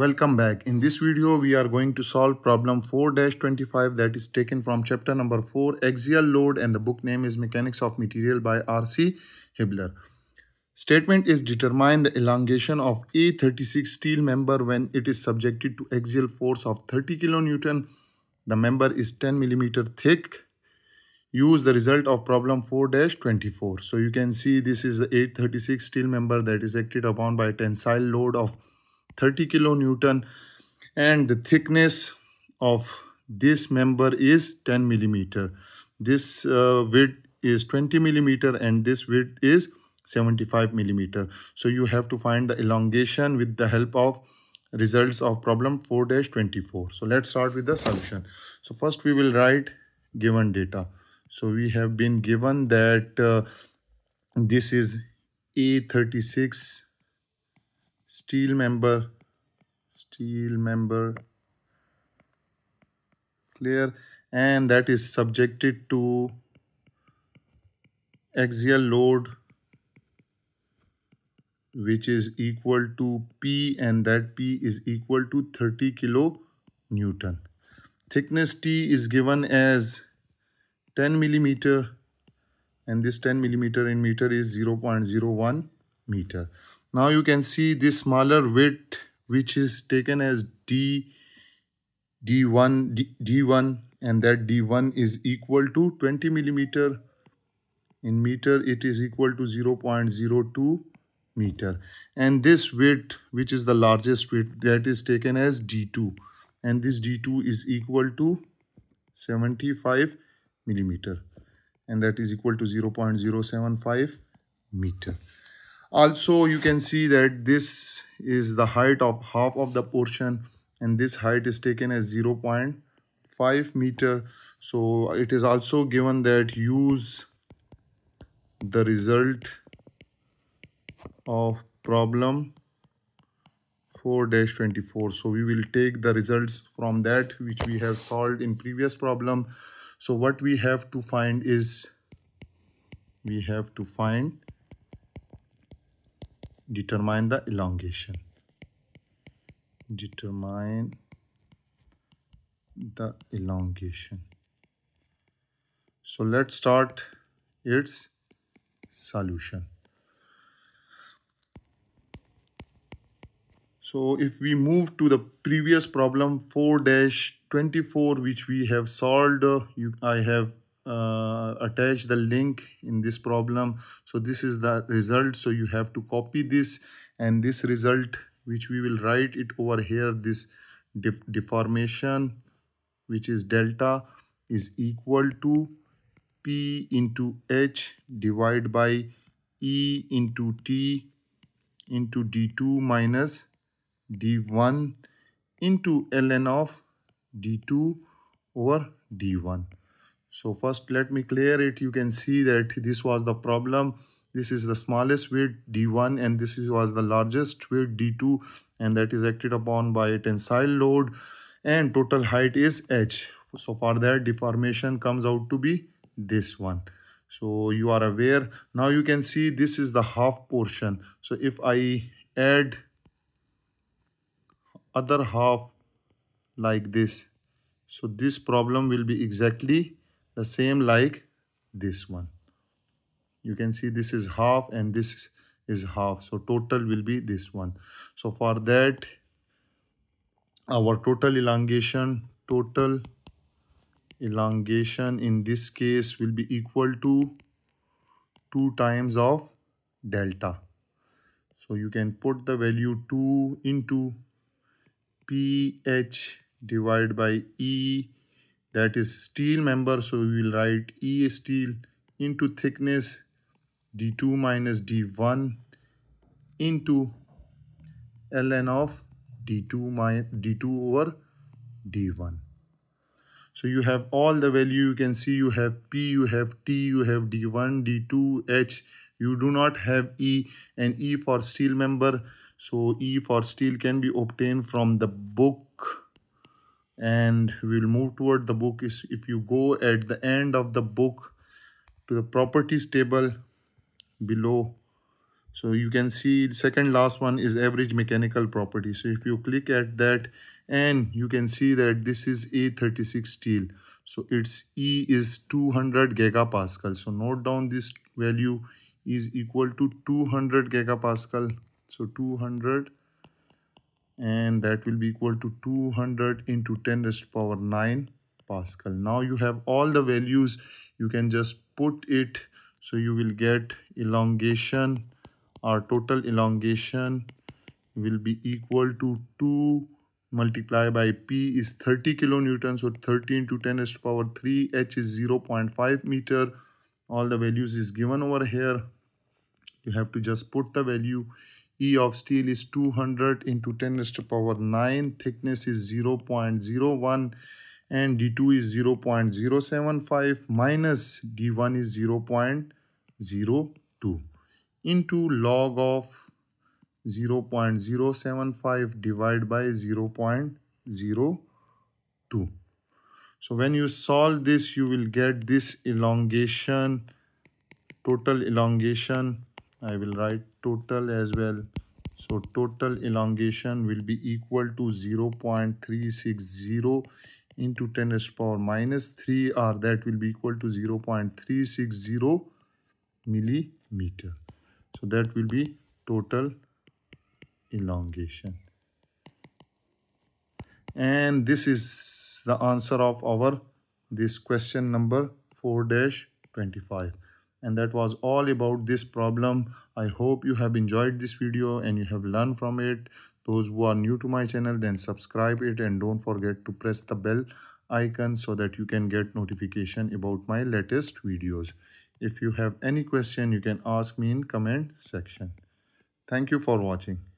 Welcome back. In this video we are going to solve problem 4-25 that is taken from chapter number 4 axial load, and the book name is Mechanics of Material by RC Hibbeler. Statement is determine the elongation of A36 steel member when it is subjected to axial force of 30 kN. The member is 10 mm thick. Use the result of problem 4-24. So you can see this is the A36 steel member that is acted upon by a tensile load of 30 kN, and the thickness of this member is 10 mm. This width is 20 mm and this width is 75 mm. So you have to find the elongation with the help of results of problem 4-24. So let's start with the solution. So first we will write given data. So we have been given that this is A36 steel member, clear, and that is subjected to axial load which is equal to P, and that P is equal to 30 kN. Thickness T is given as 10 mm, and this 10 mm in meter is 0.01 meter. Now you can see this smaller width which is taken as D1, and that D1 is equal to 20 mm. In meter it is equal to 0.02 meter. And this width, which is the largest width, that is taken as D2, and this D2 is equal to 75 mm, and that is equal to 0.075 meter. Also you can see that this is the height of half of the portion, and this height is taken as 0.5 meter. So it is also given that use the result of problem 4-24. So we will take the results from that which we have solved in previous problem. So what we have to find is determine the elongation. So let's start its solution. So if we move to the previous problem 4-24 which we have solved, I have attach the link in this problem. So this is the result, so you have to copy this, and this result which we will write it over here, this deformation which is delta is equal to P into H divided by E into T into D2 minus D1 into ln of D2 over D1. So first let me clear it. You can see that this was the problem. This is the smallest width D1, and this was the largest width D2, and that is acted upon by a tensile load, and total height is H. So for that, deformation comes out to be this one. So you are aware. Now you can see this is the half portion. So if I add other half like this, so this problem will be exactly the same like this one. You can see this is half and this is half, so total will be this one. So for that, our total elongation in this case will be equal to 2 times of delta. So you can put the value 2 into PH divided by E, that is steel member, so we will write E steel into thickness D2 minus D1 into ln of D2 over D1. So you have all the value. You can see you have P, you have T, you have D1, D2, H. You do not have E, and E for steel member. So E for steel can be obtained from the book, and we will move toward the book. If you go at the end of the book to the properties table below, So you can see second last one is average mechanical property. So if you click at that, and you can see that this is A36 steel. So its E is 200 gigapascal. So note down this value is equal to 200 gigapascal. So 200, and that will be equal to 200 into 10 raised to power 9 pascal. Now you have all the values. You can just put it. So you will get elongation. Our total elongation will be equal to 2 multiplied by P is 30 kilonewton. So 30 into 10 raised to power 3. H is 0.5 meter. All the values is given over here. You have to just put the value. E of steel is 200 into 10 raised to power 9. Thickness is 0.01 and D2 is 0.075 minus D1 is 0.02 into log of 0.075 divided by 0.02. So when you solve this, you will get this elongation, total elongation. I will write total as well. So total elongation will be equal to 0.360 into 10 raised to power minus 3, or that will be equal to 0.360 millimeter. So that will be total elongation. And this is the answer of our question number 4-25. And that was all about this problem. I hope you have enjoyed this video and you have learned from it. Those who are new to my channel, then subscribe it and don't forget to press the bell icon so that you can get notification about my latest videos. If you have any question, you can ask me in comment section. Thank you for watching.